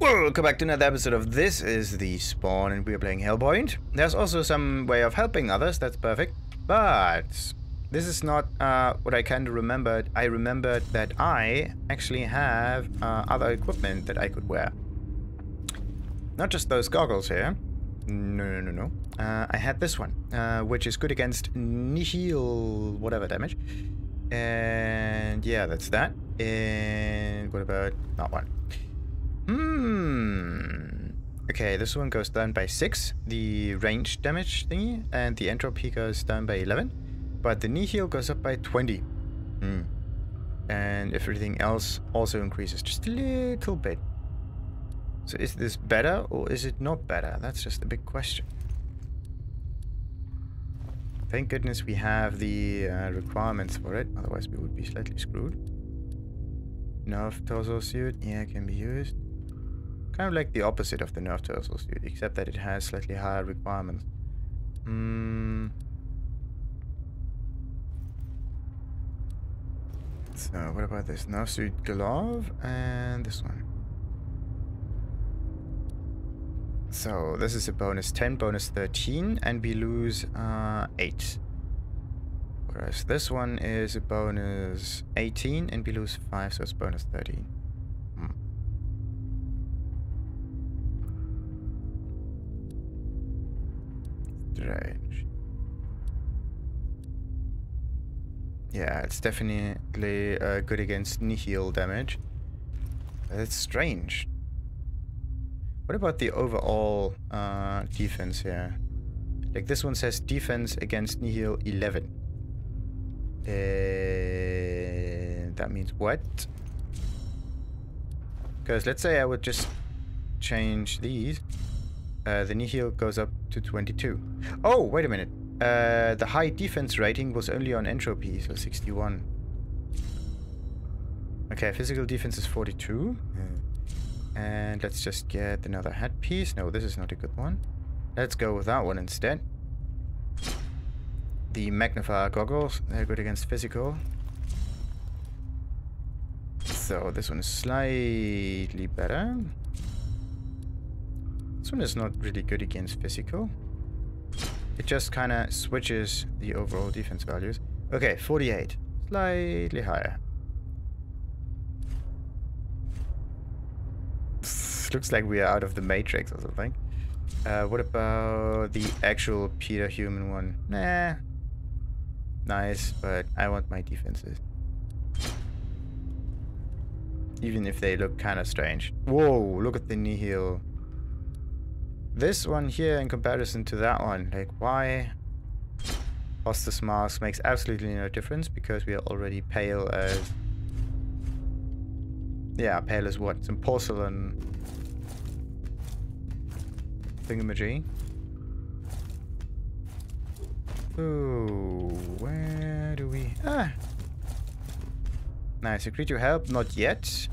Welcome back to another episode of This Is The Spawn, and we are playing Hellpoint. There's also some way of helping others, that's perfect, but this is not what I kind of remembered. I remembered that I actually have other equipment that I could wear. Not just those goggles here. No. I had this one, which is good against Nihil, whatever damage. And yeah, that's that. And what about that one? Okay, this one goes down by 6, the range damage thingy, and the entropy goes down by 11, but the knee heal goes up by 20. And everything else also increases just a little bit. So is this better or is it not better? That's just a big question. Thank goodness we have the requirements for it, otherwise we would be slightly screwed. Nerf Tursuit, yeah, can be used. Kind of like the opposite of the Nerf Tursuit, except that it has slightly higher requirements. So what about this Nerf Suit Glove and this one? So this is a bonus 10, bonus 13, and we lose 8. Whereas this one is a bonus 18 and we lose 5, so it's bonus 13. Strange. Yeah, it's definitely good against Nihil damage. That's strange. What about the overall defense here? Like this one says defense against Nihil 11. That means what? Because let's say I would just change these. The Nihil goes up to 22. Oh, wait a minute. The high defense rating was only on entropy, so 61. Okay, physical defense is 42. And let's just get another headpiece. No, this is not a good one. Let's go with that one instead. The magnifier goggles, they're good against physical. So this one is slightly better. This one is not really good against physical. It just kind of switches the overall defense values. Okay, 48. Slightly higher. Looks like we are out of the Matrix or something. What about the actual Peter human one? Nah. Nice, but I want my defenses. Even if they look kind of strange. Whoa, look at the Nihil. This one here in comparison to that one. Like, why? Hostis mask makes absolutely no difference because we are already pale as... Yeah, pale as what? Some porcelain thingamajig. Ooh, where do we... Ah! Nice, agree to help? Not yet.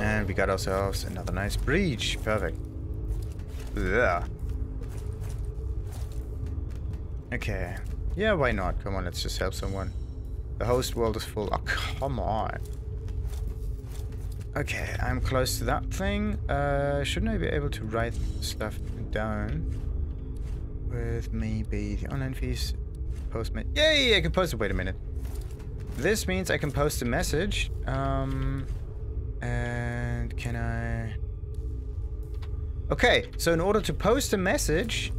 And we got ourselves another nice breach. Perfect. Yeah. Okay. Yeah, why not? Come on, let's just help someone. The host world is full. Oh, come on. Okay, I'm close to that thing. Shouldn't I be able to write stuff down? With maybe the online fees, postman. Yay, I can post it. Wait a minute. This means I can post a message. And can I... Okay, so in order to post a message,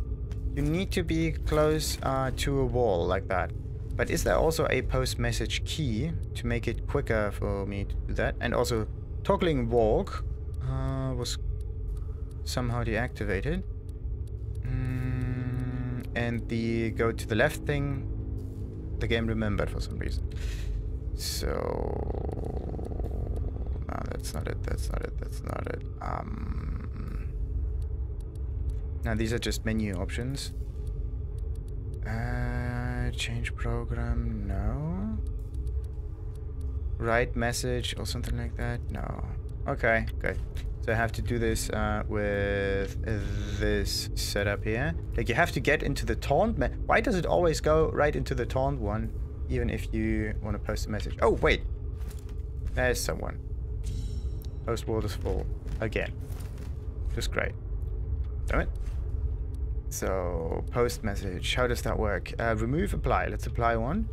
you need to be close to a wall like that. But is there also a post message key to make it quicker for me to do that? And also... Toggling walk was somehow deactivated. And the go to the left thing, the game remembered for some reason. So, no, that's not it. Now these are just menu options. Change program, no. Write message or something like that? No. Okay, good. So I have to do this with this setup here. Like, you have to get into the taunt. Why does it always go right into the taunt one, even if you want to post a message? Oh, wait. There's someone. Most borders fall. Again. Just great. Damn it. So, post message. How does that work? Remove, apply. Let's apply one.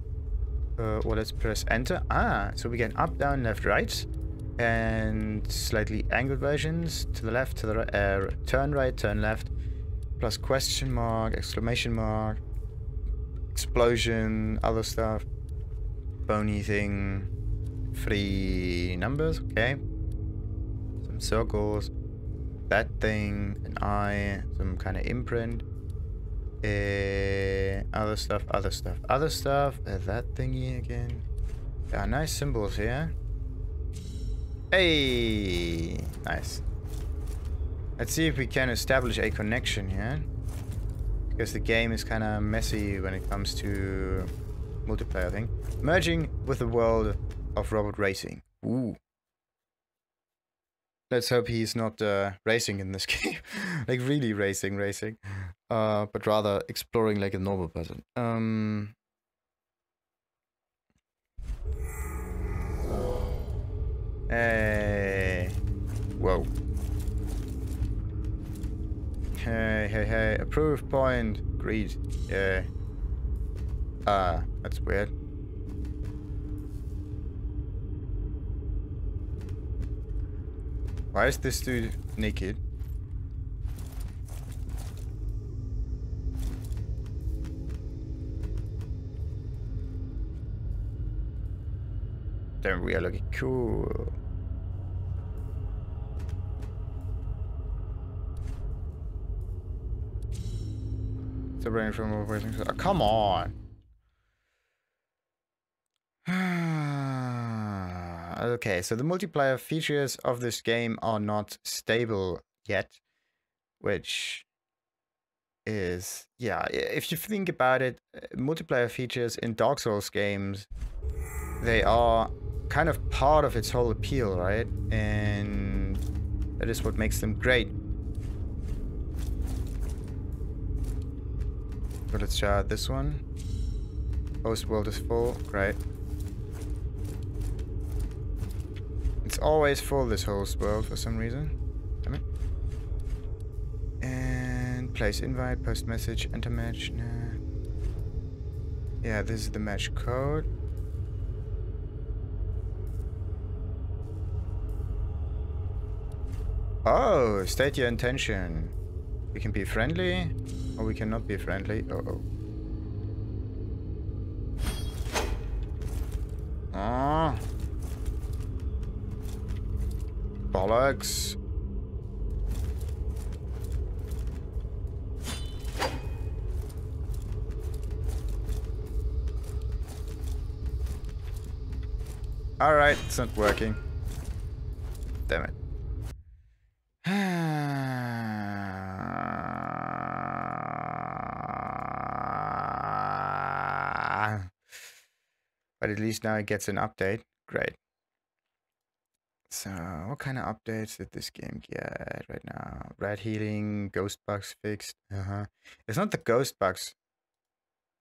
Or let's press enter. Ah, so we get up, down, left, right. And slightly angled versions. To the left, to the right. Turn right, turn left. Plus question mark, exclamation mark. Explosion, other stuff. Bony thing. 3 numbers, okay. Some circles. That thing, an eye, some kind of imprint. Other stuff, other stuff, other stuff. That thingy again. There are nice symbols here. Hey! Nice. Let's see if we can establish a connection here. Because the game is kind of messy when it comes to multiplayer thing. Merging with the world of robot racing. Ooh. Let's hope he's not racing in this game. Like really racing. But rather exploring like a normal person. Hey. Whoa. Hey. Approve point. Greed. Yeah. Ah, that's weird. Why is this dude naked? Then we are looking cool. Separating from operating. Oh, come on. Okay, so the multiplayer features of this game are not stable yet, which is, yeah, if you think about it, multiplayer features in Dark Souls games, they are kind of part of its whole appeal, right? And that is what makes them great. So let's try this one. Host world is full, right? It's always full, this host world, for some reason. Damn it. And place invite, post message, enter match. Nah. Yeah, this is the match code. Oh, state your intention. We can be friendly, or we cannot be friendly. Uh-oh. Ah. Bollocks. Alright, it's not working. Damn it. But at least now it gets an update. Great. So, what kind of updates did this game get right now? Red healing, ghost bugs fixed. It's not the ghost bugs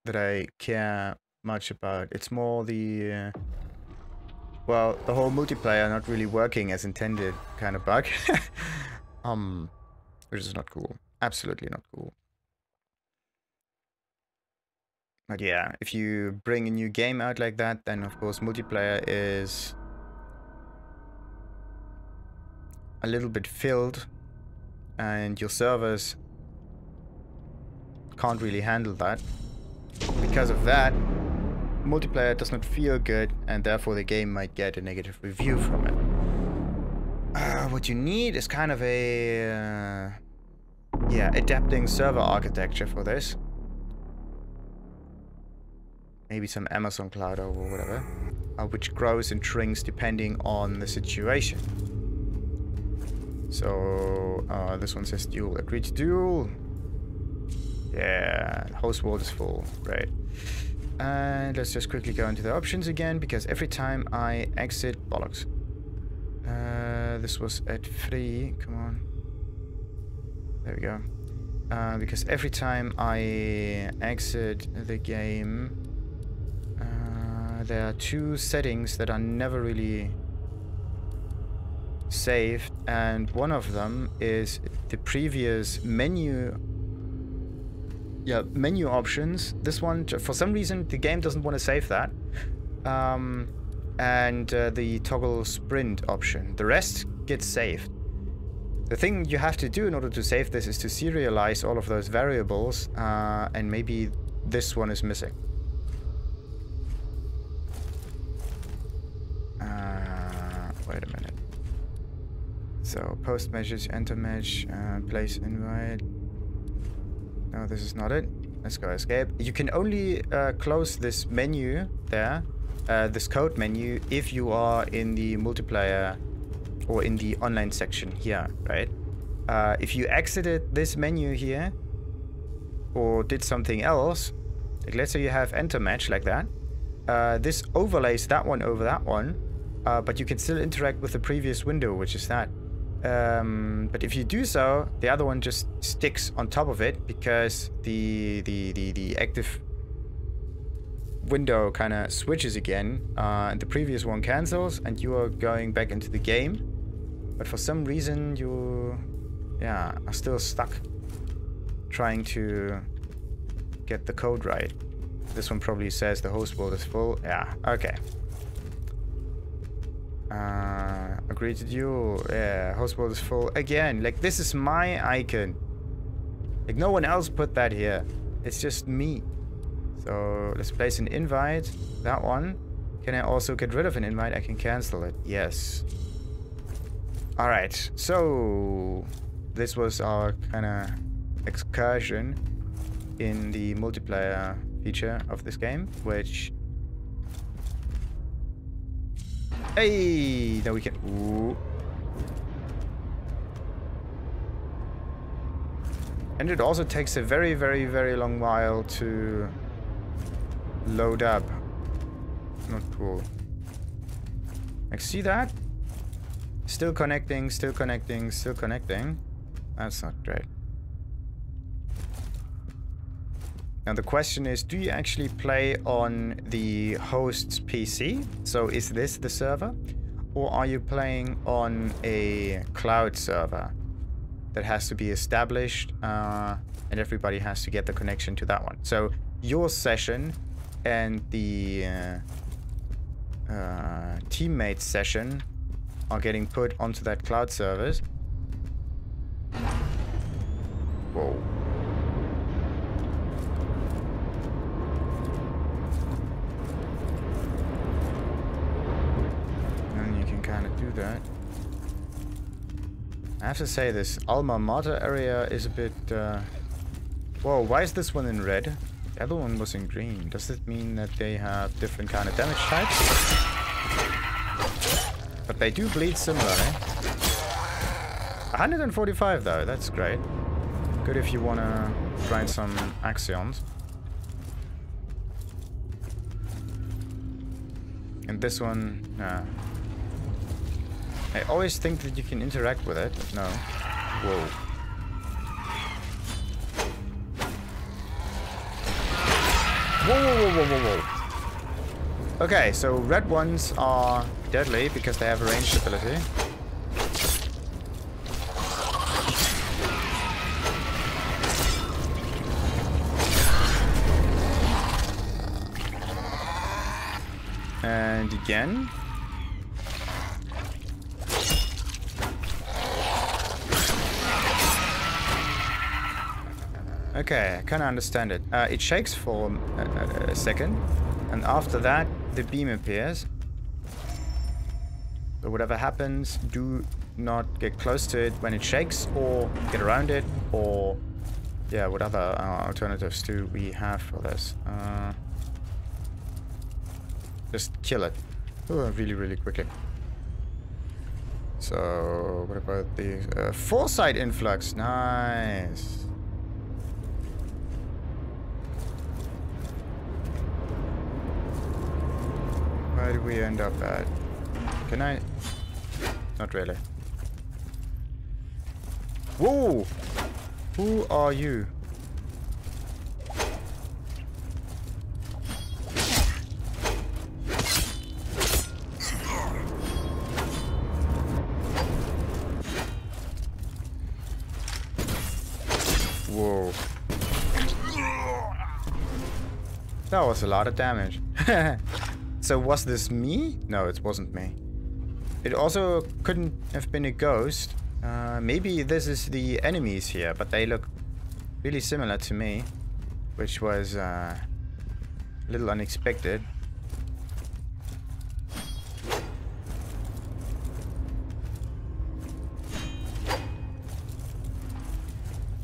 that I care much about. It's more the, well, the whole multiplayer not really working as intended kind of bug. Which is not cool. Absolutely not cool. But yeah, if you bring a new game out like that, then of course multiplayer is a little bit filled, and your servers can't really handle that. Because of that, multiplayer does not feel good, and therefore the game might get a negative review from it. What you need is kind of a adapting server architecture for this. Maybe some Amazon cloud or whatever, which grows and shrinks depending on the situation. So, this one says duel. Agree to duel. Yeah, host world is full. Right. And let's just quickly go into the options again, because every time I exit... Bollocks. This was at 3. Come on. There we go. Because every time I exit the game, there are two settings that are never really saved, and one of them is the previous menu. Yeah, menu options. This one, for some reason, the game doesn't want to save that. The toggle sprint option. The rest gets saved. The thing you have to do in order to save this is to serialize all of those variables, and maybe this one is missing. Wait a minute. So, post message, enter match, place invite. No, this is not it. Let's go escape. You can only close this menu there, this code menu, if you are in the multiplayer or in the online section here, right? If you exited this menu here or did something else, like let's say you have enter match like that, this overlays that one over that one, but you can still interact with the previous window, which is that. But if you do so, the other one just sticks on top of it because the active window kind of switches again, and the previous one cancels, and you are going back into the game. But for some reason, you are still stuck trying to get the code right. This one probably says the host world is full. Yeah. Okay. Agree to you. Yeah, host world is full again. Like, this is my icon. Like, no one else put that here. It's just me. So let's place an invite. That one. Can I also get rid of an invite? I can cancel it. Yes. All right. So this was our kind of excursion in the multiplayer feature of this game, which. Hey, now we can. Ooh. And it also takes a very, very, very long while to load up. Not cool. Like, see that? Still connecting, still connecting, still connecting. That's not great. Now the question is, do you actually play on the host's PC? So is this the server? Or are you playing on a cloud server that has to be established, and everybody has to get the connection to that one? So your session and the teammate's session are getting put onto that cloud service. Whoa. That. I have to say, this Alma Mater area is a bit... Whoa, why is this one in red? The other one was in green. Does it mean that they have different kind of damage types? But they do bleed similarly. 145 though, that's great. Good if you want to grind some axioms. And this one... Nah. I always think that you can interact with it, but no. Whoa. Whoa, whoa, whoa, whoa, whoa, whoa. Okay, so red ones are deadly because they have a ranged ability. And again. Okay, I kind of understand it. It shakes for a second, and after that, the beam appears. But whatever happens, do not get close to it when it shakes, or get around it, or... Yeah, what other alternatives do we have for this? Just kill it. Ooh, really, really quickly. So, what about the... Foresight influx! Nice! Where do we end up at? Can I? Not really. Whoa! Who are you? That was a lot of damage. So was this me? No, it wasn't me. It also couldn't have been a ghost. Maybe this is the enemies here, but they look really similar to me, which was a little unexpected.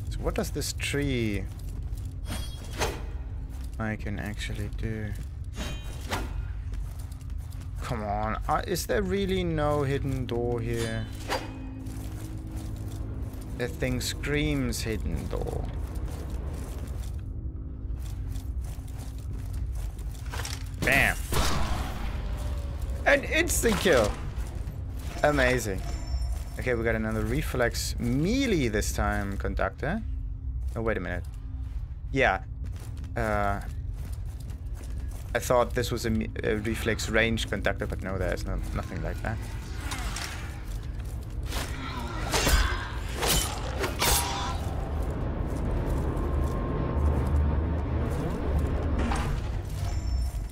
So what does this tree I can actually do? Come on, is there really no hidden door here? That thing screams hidden door. Bam! An instant kill! Amazing. Okay, we got another reflex melee this time, conductor. Oh, wait a minute. Yeah. I thought this was a reflex range conductor, but no, there's nothing like that.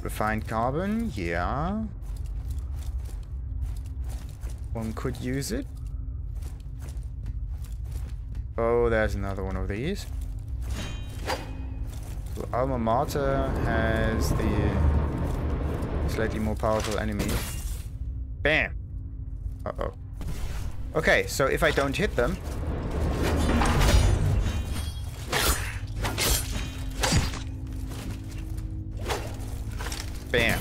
Refined carbon, yeah. One could use it. Oh, there's another one of these. So Alma Mater has the slightly more powerful enemy. Bam! Uh-oh. Okay, so if I don't hit them... Bam!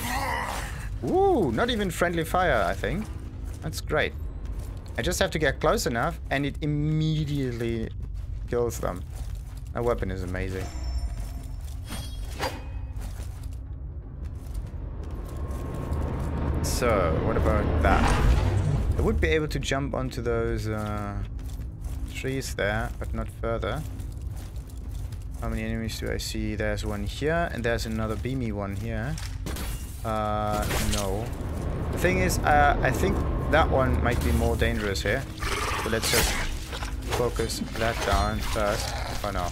Ooh, not even friendly fire, I think. That's great. I just have to get close enough, and it immediately kills them. That weapon is amazing. So, what about that? I would be able to jump onto those trees there, but not further. How many enemies do I see? There's one here, and there's another beamy one here. No. The thing is, I think that one might be more dangerous here. So let's just focus that down first. Oh no.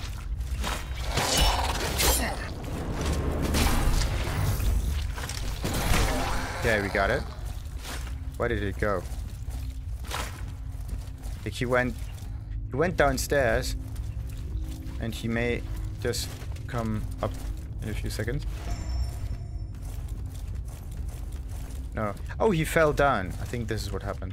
Okay, we got it. Where did it go? Like he went downstairs, and he may just come up in a few seconds. No. Oh, he fell down. I think this is what happened.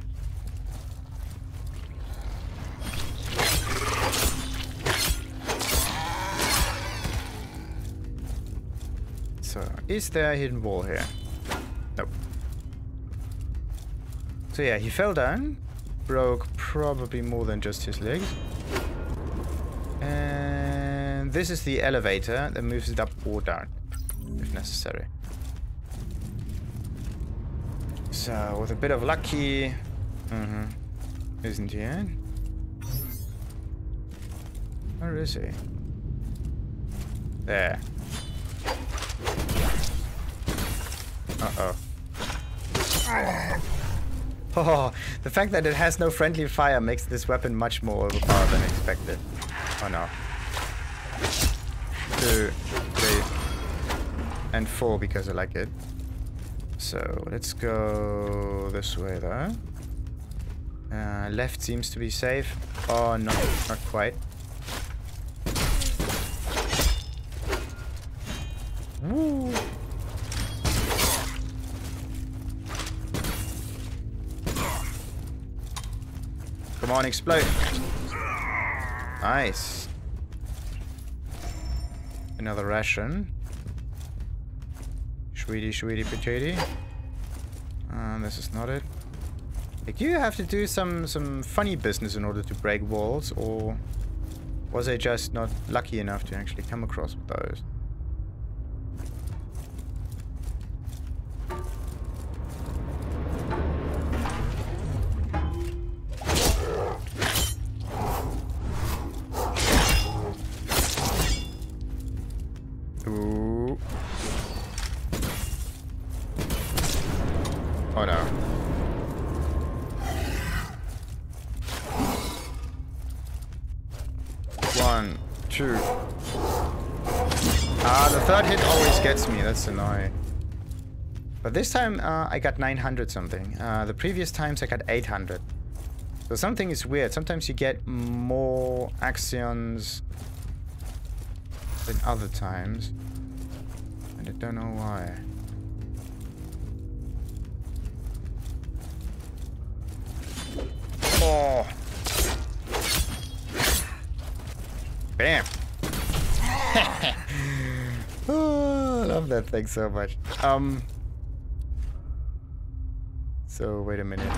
So, is there a hidden wall here? So yeah, he fell down, broke probably more than just his legs. And this is the elevator that moves it up or down, if necessary. So, with a bit of luck, he isn't here. Where is he? There. Uh-oh. Oh, the fact that it has no friendly fire makes this weapon much more overpowered than expected. Oh no. 2, 3, and 4 because I like it. So let's go this way though. Left seems to be safe. Oh no, not quite. Woo! Come on, explode. Nice. Another ration. Sweetie, sweetie, patootie. This is not it. Like, you have to do some funny business in order to break walls, or was I just not lucky enough to actually come across with those? The third hit always gets me. That's annoying. But this time I got 900 something. The previous times I got 800. So something is weird. Sometimes you get more axions than other times. And I don't know why. Oh. Bam. Oh, I love that thing so much. So wait a minute.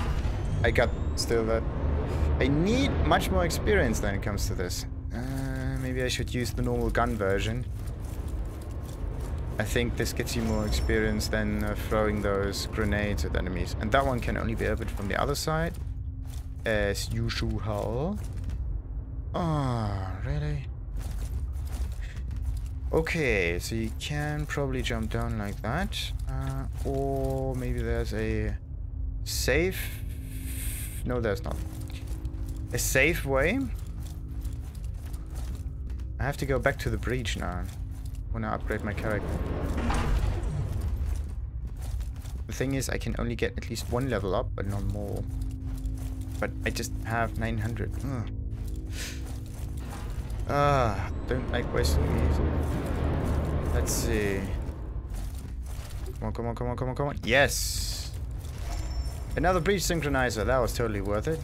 I got still that. I need much more experience when it comes to this. Maybe I should use the normal gun version. I think this gets you more experience than throwing those grenades at enemies. And that one can only be opened from the other side. As usual. Oh, really? Okay, so you can probably jump down like that. Or maybe there's a safe... No, there's not. A safe way. I have to go back to the breach now. I want to upgrade my character. The thing is, I can only get at least one level up, but not more. But I just have 900. Ugh. Don't like wasting these. Let's see. Come on, come on, come on, come on, come on. Yes! Another breach synchronizer. That was totally worth it.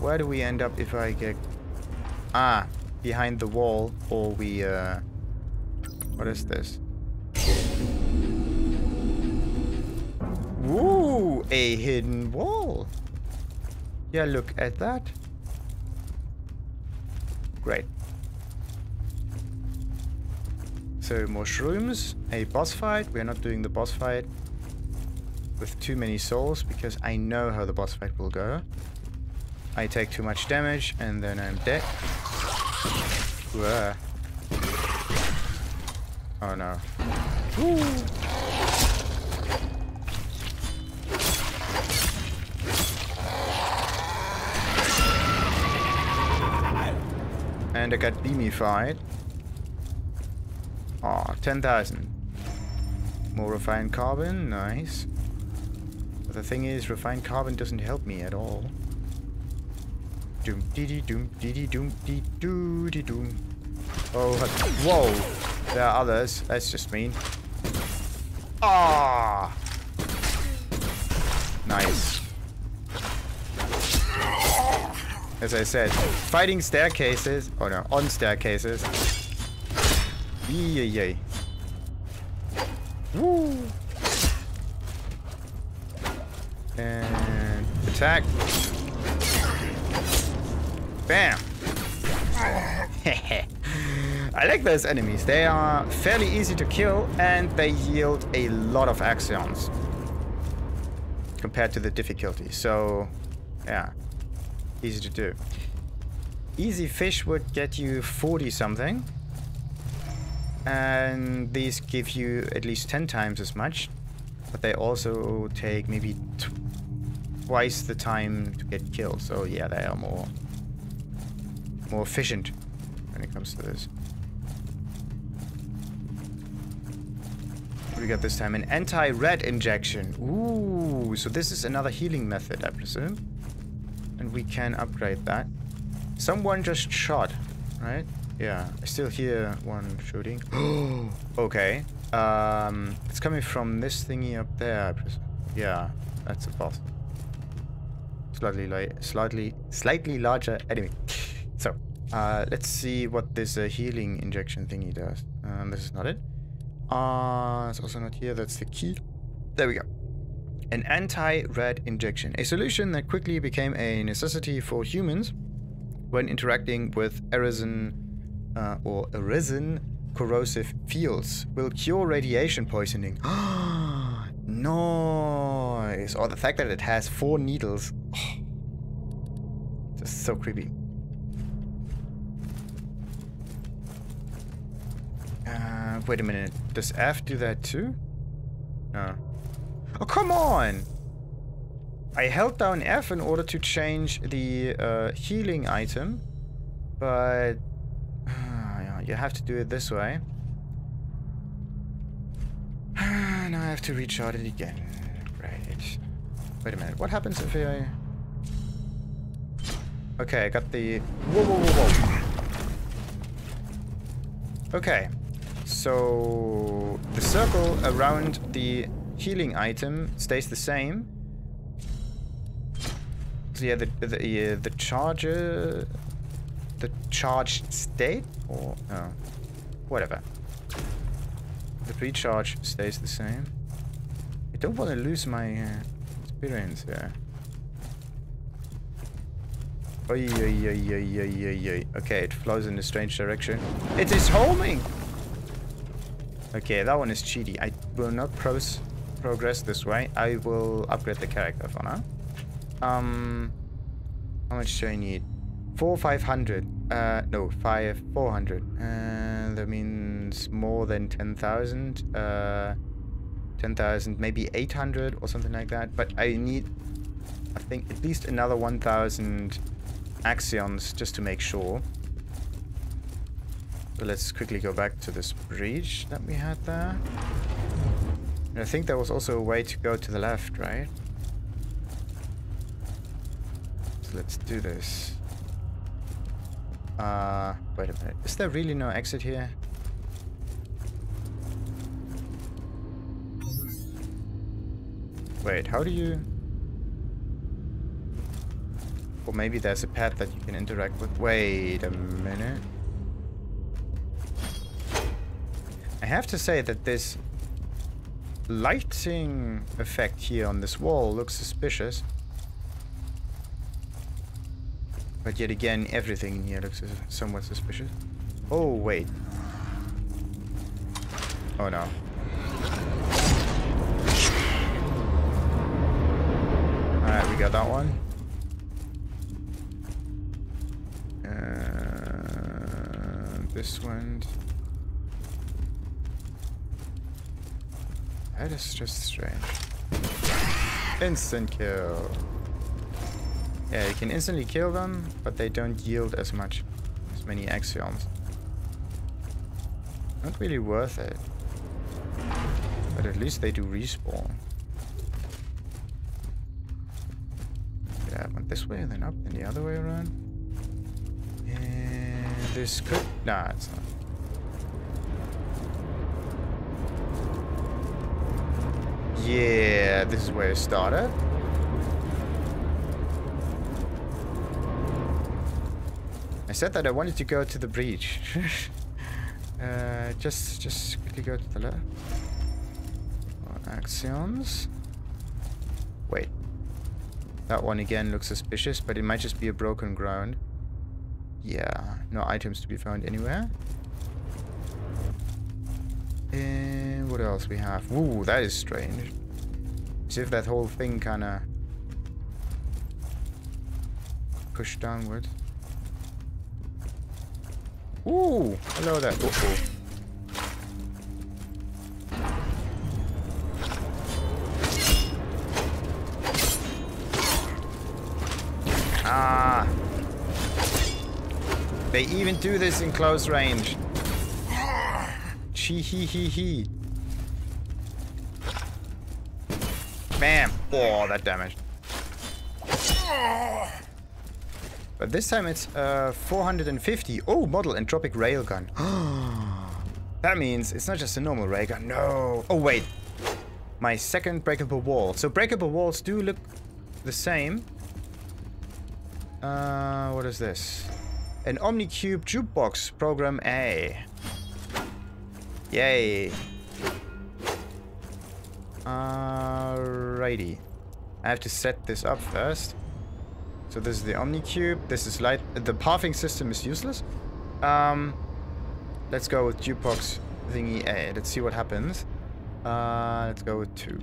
Where do we end up if I get... Ah, behind the wall. Or we... What is this? Woo! A hidden wall. Yeah, look at that. Great. So, more shrooms. A boss fight. We are not doing the boss fight with too many souls because I know how the boss fight will go. I take too much damage and then I'm dead. Whoa. Oh no. Woo. And I got beamified. Oh, 10,000. More refined carbon, nice. But the thing is, refined carbon doesn't help me at all. Doom dee dee doom dee dee doom dee doo dee doom. Oh, whoa! There are others. That's just mean. Ah! Nice. As I said, fighting staircases. Oh no, on staircases. Yay, yay. Woo! And attack. Bam! I like those enemies. They are fairly easy to kill and they yield a lot of axions compared to the difficulty. So, yeah. Easy to do. Easy fish would get you 40 something. And these give you at least 10 times as much. But they also take maybe twice the time to get killed. So yeah, they are more efficient when it comes to this. What do we got this time? An anti-red injection. Ooh, so this is another healing method, I presume. And we can upgrade that. Someone just shot, right? Yeah, I still hear one shooting. Okay. It's coming from this thingy up there. Yeah, that's a boss. Slightly larger enemy. So, let's see what this healing injection thingy does. This is not it. It's also not here. That's the key. There we go. An anti-red injection, a solution that quickly became a necessity for humans when interacting with arisen corrosive fields, will cure radiation poisoning. Nice! Or the fact that it has 4 needles. Oh, just so creepy. Wait a minute. Does F do that too? No. Oh, come on! I held down F in order to change the healing item, but you have to do it this way. Now I have to recharge it again. Great. Wait a minute. What happens if I... Okay, I got the... Whoa, whoa, whoa, whoa. Okay. So... The circle around the healing item stays the same. So yeah, the charger... The charged state? Or... Oh. Whatever. The recharge stays the same. I don't want to lose my experience here. Oy, oy, oy, oy, oy, oy. Okay, it flows in a strange direction. It is homing! Okay, that one is cheaty. I will not progress this way. I will upgrade the character for now. How much do I need? 4,500. No, 400. That means more than 10,000. 10,000, maybe 800 or something like that. But I need, I think, at least another 1,000 axions just to make sure. So let's quickly go back to this bridge that we had there. And I think there was also a way to go to the left, right? So let's do this. Wait a minute. Is there really no exit here? Wait, how do you... Or maybe there's a pad that you can interact with. Wait a minute. I have to say that this lighting effect here on this wall looks suspicious. But yet again, everything in here looks somewhat suspicious. Oh, wait. Oh, no. Alright, we got that one. This one... That is just strange. Instant kill. Yeah, you can instantly kill them, but they don't yield as much, as many axioms. Not really worth it. But at least they do respawn. Yeah, I went this way, then up, then the other way around. And this could... Nah, it's not. Yeah, this is where it started. I said that I wanted to go to the breach. Just quickly go to the left. Axions. Wait. That one again looks suspicious, but it might just be a broken ground. Yeah, no items to be found anywhere. And what else we have? Ooh, that is strange. As if that whole thing kinda pushed downward. Ooh, hello there. Uh -oh. Ah. They even do this in close range. Chee hee hee hee. Bam. Oh, that damage. But this time it's 450. Oh, model entropic railgun. That means it's not just a normal railgun. No. Oh, wait. My second breakable wall. So breakable walls do look the same. What is this? An OmniCube Jukebox Program A. Yay. Alrighty. I have to set this up first. So this is the OmniCube, this is light... The pathing system is useless. Let's go with Jukebox thingy A. Let's see what happens. Let's go with 2.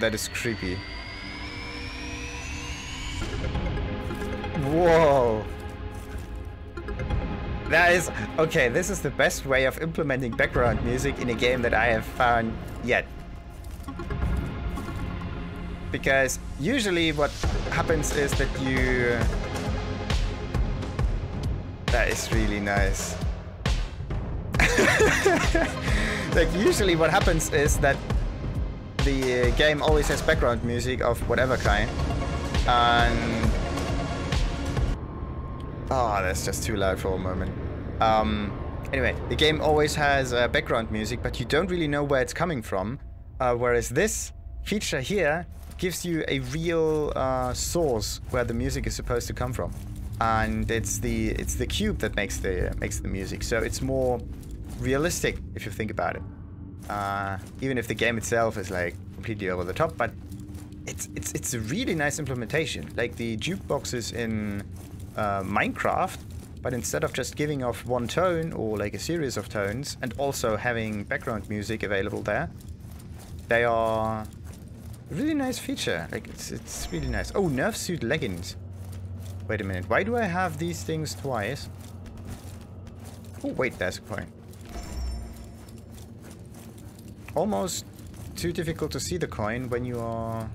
That is creepy. Whoa! That is... Okay, this is the best way of implementing background music in a game that I have found yet. Because usually what happens is that you... That is really nice. Like, usually what happens is that the game always has background music of whatever kind. And... oh, that's just too loud for a moment. Anyway, the game always has background music, but you don't really know where it's coming from. Whereas this feature here gives you a real source where the music is supposed to come from. And it's the cube that makes the music, so it's more realistic if you think about it. Even if the game itself is like completely over the top, but it's a really nice implementation, like the jukeboxes in Minecraft, but instead of just giving off one tone or like a series of tones, and also having background music available there, they are a really nice feature. Like it's really nice. Oh, Nerf Suit leggings. Wait a minute, why do I have these things twice? Oh wait, there's a coin. Almost too difficult to see the coin when you are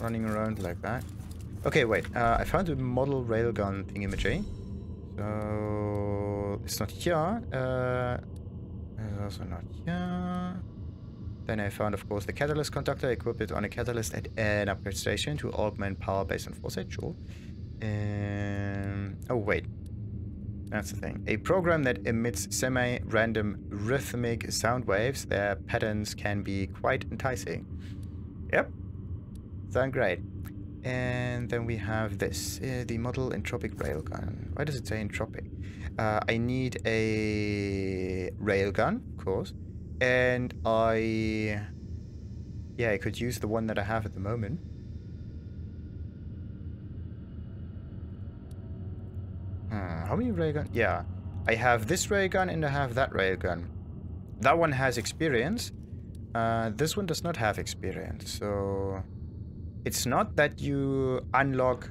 running around like that. Okay, wait, I found a model railgun thingamajig. So it's not here. It's also not here. Then I found, of course, the catalyst conductor. Equipped it on a catalyst at an upgrade station to augment power based on Foresight. Sure. Oh, wait. That's the thing. A program that emits semi-random rhythmic sound waves. Their patterns can be quite enticing. Yep. Sound great. And then we have this. The model entropic railgun. Why does it say entropic? I need a railgun, of course. And I could use the one that I have at the moment. How many railgun? Yeah, I have this railgun and I have that railgun. That one has experience. This one does not have experience. So it's not that you unlock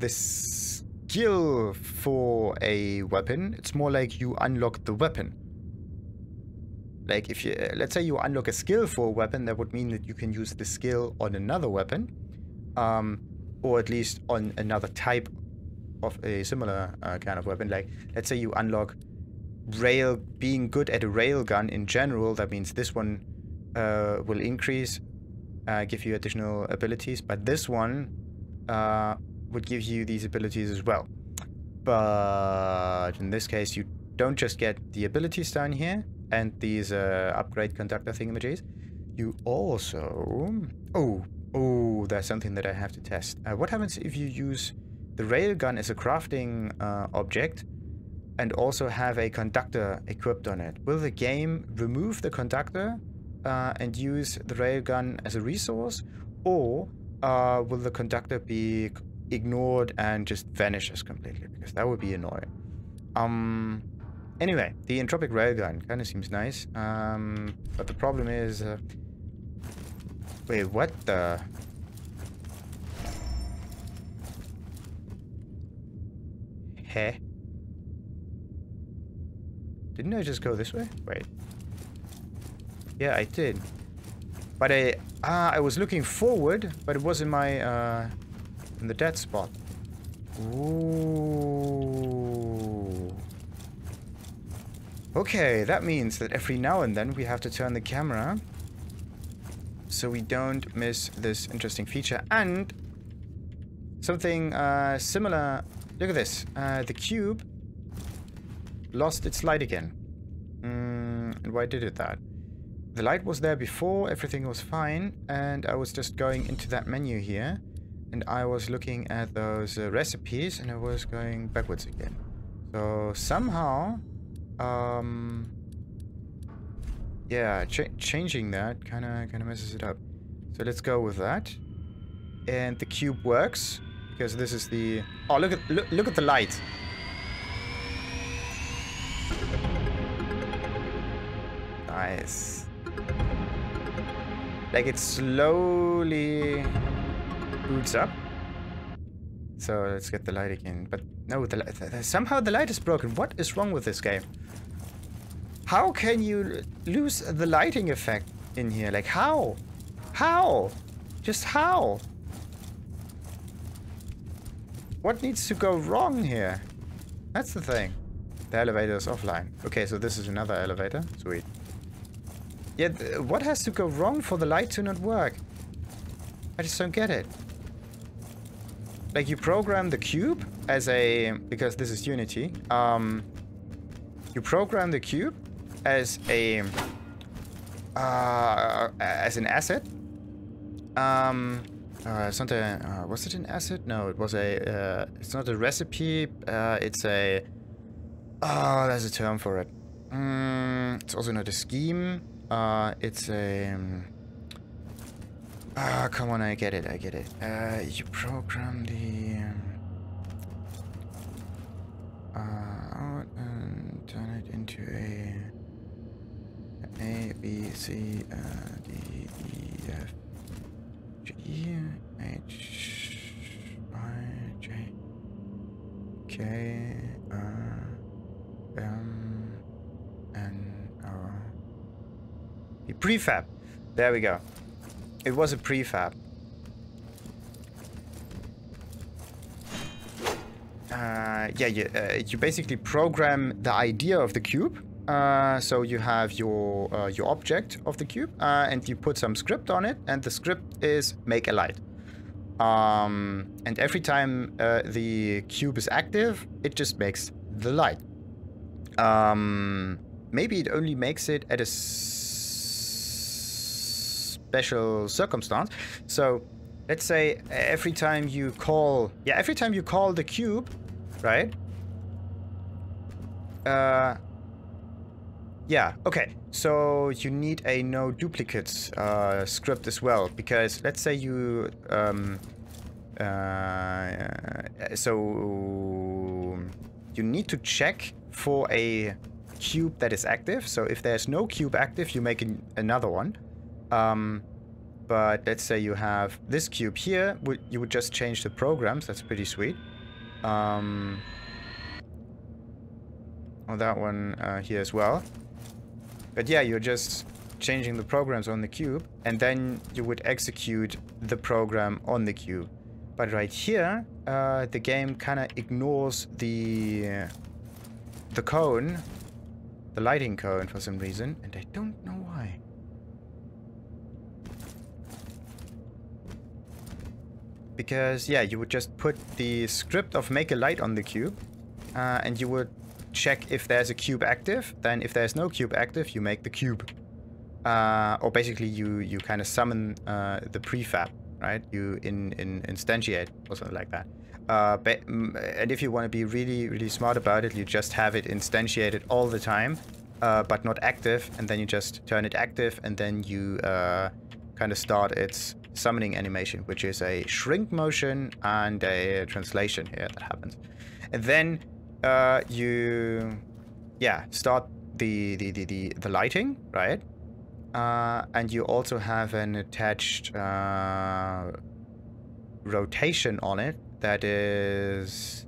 the skill for a weapon. It's more like you unlock the weapon. Like if you, let's say you unlock a skill for a weapon, that would mean that you can use the skill on another weapon, or at least on another type of a similar kind of weapon. Like let's say you unlock being good at a railgun in general. That means this one will increase, give you additional abilities, but this one would give you these abilities as well. But in this case, you don't just get the abilities down here and these upgrade conductor thingamajiggies. You also... Oh, there's something that I have to test. What happens if you use the railgun as a crafting object and also have a conductor equipped on it? Will the game remove the conductor and use the railgun as a resource? Or will the conductor be ignored and just vanishes completely? Because that would be annoying. Anyway, the entropic railgun kind of seems nice, but the problem is, wait, what the? Heh? Didn't I just go this way? Wait. Yeah, I did. But I was looking forward, but it was in my, in the dead spot. Ooh. Okay, that means that every now and then we have to turn the camera so we don't miss this interesting feature. And something similar, look at this, the cube lost its light again. And why did it that? The light was there before, everything was fine, and I was just going into that menu here, and I was looking at those recipes, and I was going backwards again. So somehow... yeah, changing that kind of messes it up. So let's go with that. And the cube works because this is the... oh, look at the light. Nice. Like it slowly boots up. So let's get the light again. But no, somehow the light is broken. What is wrong with this game? How can you lose the lighting effect in here? Like how? How? Just how? What needs to go wrong here? That's the thing. The elevator is offline. Okay, so this is another elevator. Sweet. Yeah, what has to go wrong for the light to not work? I just don't get it. Like, you program the cube as a... because this is Unity. You program the cube as a... as an asset. It's not a... was it an asset? No, it was a... it's not a recipe. It's a... Oh, there's a term for it. It's also not a scheme. It's a... come on, I get it. You program the... out and turn it into a... A, B, C, D, E, F, G, H, I, J, K, M, N, O. Prefab. There we go. It was a prefab. You basically program the idea of the cube. So you have your object of the cube, and you put some script on it, and the script is make a light. And every time the cube is active, it just makes the light. Maybe it only makes it at a special circumstance. So let's say every time you call the cube, right? Yeah, okay, so you need a no duplicates script as well, because let's say you so you need to check for a cube that is active. So if there's no cube active, you make another one. But let's say you have this cube here, you would just change the programs. That's pretty sweet. On that one here as well. But yeah, you're just changing the programs on the cube, and then you would execute the program on the cube. But right here, the game kind of ignores the cone, the lighting cone, for some reason, and I don't know why. Because yeah, you would just put the script of make a light on the cube, and you would check if there's a cube active. Then if there's no cube active, you make the cube, or basically you kind of summon the prefab, right? You instantiate or something like that. And if you want to be really, really smart about it, you just have it instantiated all the time, but not active, and then you just turn it active, and then you kind of start its summoning animation, which is a shrink motion and a translation here that happens. And then start the lighting, right? And you also have an attached rotation on it that is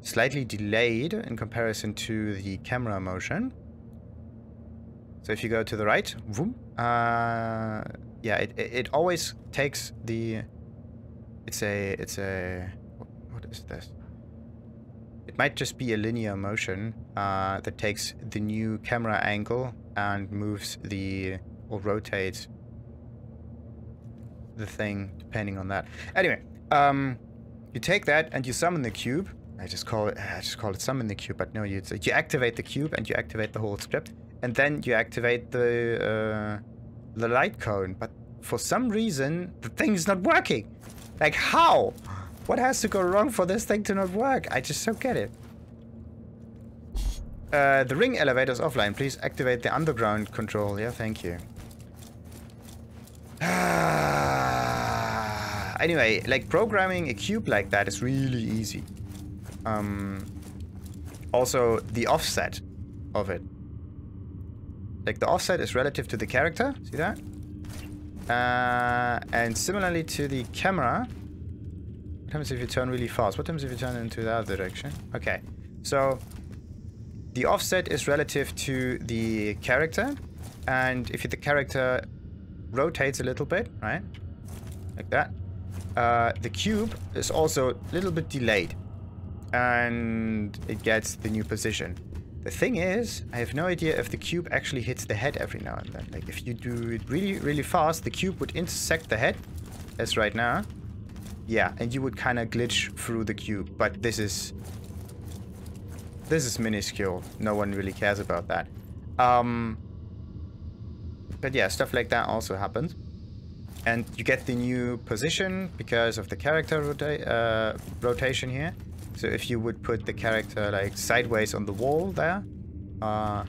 slightly delayed in comparison to the camera motion. So if you go to the right, vroom, it always takes the... What is this? It might just be a linear motion that takes the new camera angle and moves or rotates the thing depending on that. Anyway, you take that and you summon the cube. I just call it summon the cube, but no, you activate the cube and you activate the whole script, and then you activate the light cone. But for some reason, the thing is not working. Like, how? What has to go wrong for this thing to not work? I just don't get it. The ring elevator is offline. Please activate the underground control. Yeah, thank you. Anyway, like, programming a cube like that is really easy. Also, the offset of it. Like, the offset is relative to the character. See that? And similarly to the camera. What happens if you turn really fast? What happens if you turn into the other direction? Okay, so the offset is relative to the character, and if the character rotates a little bit, right, like that, The cube is also a little bit delayed, and it gets the new position. The thing is, I have no idea if the cube actually hits the head every now and then. Like, if you do it really, really fast, the cube would intersect the head, as right now. Yeah, and you would kind of glitch through the cube, but this is minuscule. No one really cares about that. But yeah, stuff like that also happens. And you get the new position because of the character rotation here. So if you would put the character like sideways on the wall there,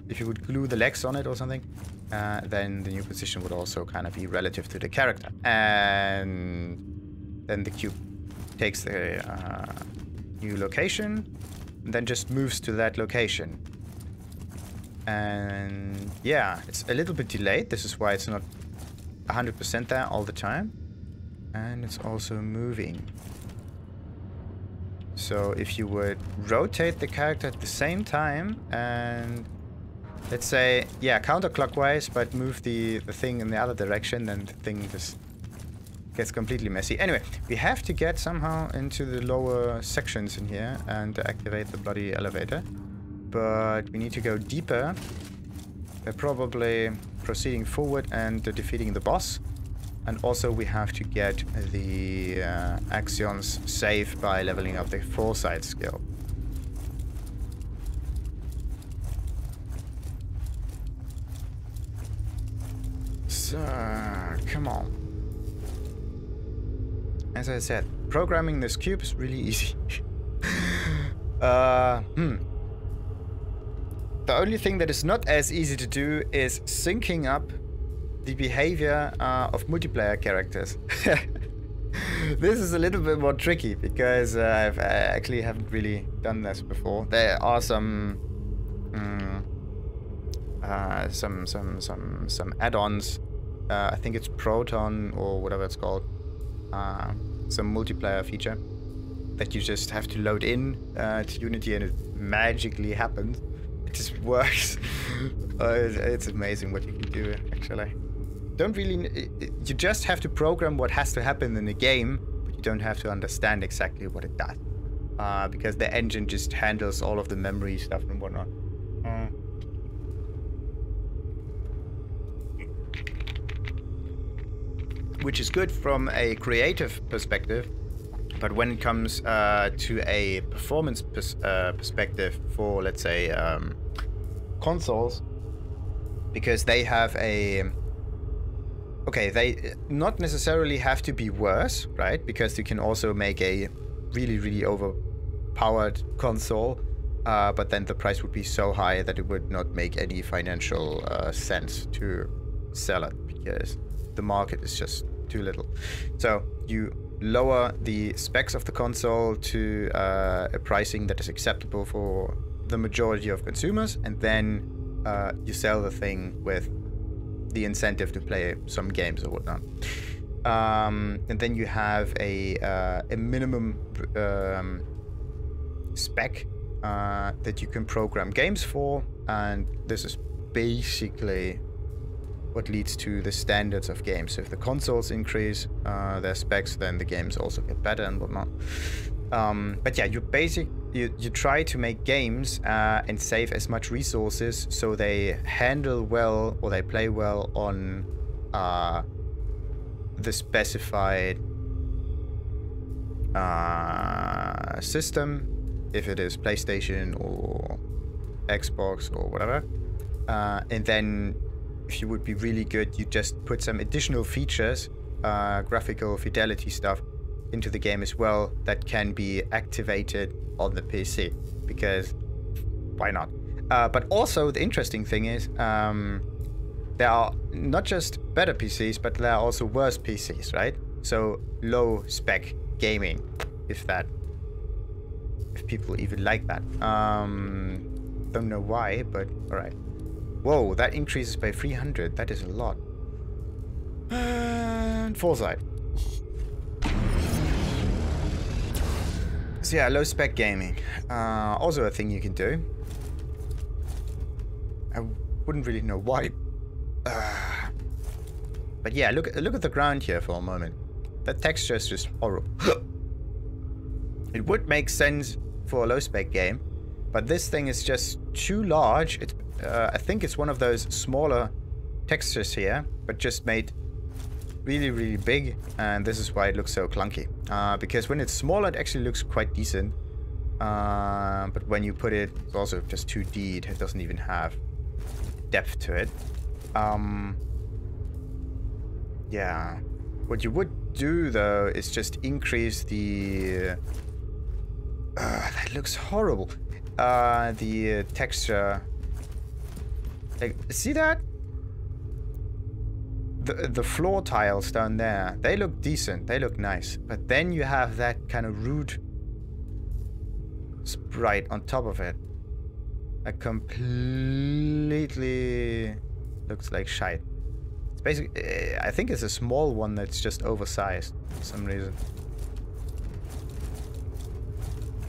if you would glue the legs on it or something, then the new position would also kind of be relative to the character. And then the cube takes the new location and then just moves to that location. And yeah, it's a little bit delayed. This is why it's not 100% there all the time. And it's also moving. So if you would rotate the character at the same time and let's say, yeah, counterclockwise, but move the thing in the other direction, then the thing just gets completely messy. Anyway, we have to get somehow into the lower sections in here and activate the bloody elevator. But we need to go deeper. They're probably proceeding forward and defeating the boss. And also we have to get the Axion's save by leveling up the Foresight skill. So, come on. As I said, programming this cube is really easy. The only thing that is not as easy to do is syncing up the behavior of multiplayer characters. This is a little bit more tricky because I actually haven't really done this before. There are some add-ons. I think it's Proton or whatever it's called. Some multiplayer feature that you just have to load in to Unity, and it magically happens. It just works. It's amazing what you can do actually. Don't really, you just have to program what has to happen in the game, but you don't have to understand exactly what it does, because the engine just handles all of the memory stuff and whatnot. Which is good from a creative perspective, but when it comes to a performance perspective for, let's say, consoles, because they have a... Okay, they not necessarily have to be worse, right? Because you can also make a really, really overpowered console, but then the price would be so high that it would not make any financial sense to sell it because the market is just too little. So you lower the specs of the console to a pricing that is acceptable for the majority of consumers, and then you sell the thing with the incentive to play some games or whatnot, and then you have a minimum spec that you can program games for, and this is basically what leads to the standards of games. So if the consoles increase their specs, then the games also get better and whatnot. But yeah, you try to make games and save as much resources so they handle well, or they play well on the specified system, if it is PlayStation or Xbox or whatever. And then if you would be really good, you just put some additional features, graphical fidelity stuff, into the game as well that can be activated on the PC, because why not? But also the interesting thing is there are not just better PCs, but there are also worse PCs, right? So low spec gaming, if people even like that. Don't know why, but all right. Whoa, that increases by 300. That is a lot. And Foresight. So yeah, low spec gaming. Also a thing you can do. I wouldn't really know why. But yeah, look at the ground here for a moment. That texture is just horrible. It would make sense for a low-spec game, but this thing is just too large. It, I think it's one of those smaller textures here, but just made really, really big, and this is why it looks so clunky. Because when it's small, it actually looks quite decent. But when you put it, it's also just 2D, it doesn't even have depth to it. Yeah. What you would do, though, is just increase the... that looks horrible. The texture. Like, see that? The floor tiles down there, they look decent, they look nice. But then you have that kind of rude sprite on top of it. That completely looks like shite. It's basically, I think it's a small one that's just oversized for some reason.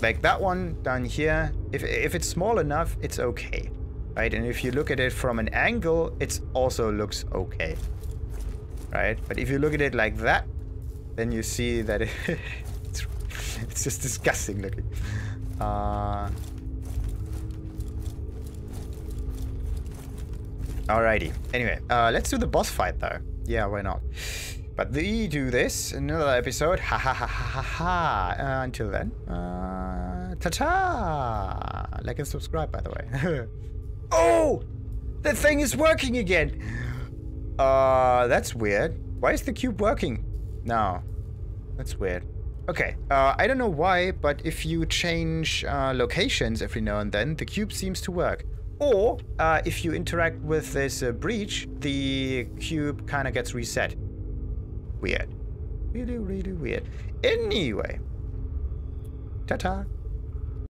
Like that one down here, if it's small enough, it's okay. Right, and if you look at it from an angle, it also looks okay. Right, but if you look at it like that, then you see that it's just disgusting looking. Alrighty. Anyway, let's do the boss fight though. Yeah, why not? But we do this another episode. Ha ha ha ha ha ha. Until then, ta-ta! Like and subscribe, by the way. Oh, the thing is working again. That's weird. Why is the cube working now? That's weird. Okay, I don't know why, but if you change locations every now and then, the cube seems to work. Or if you interact with this breach, the cube kind of gets reset. Weird. Really, really weird. Anyway. Ta-ta.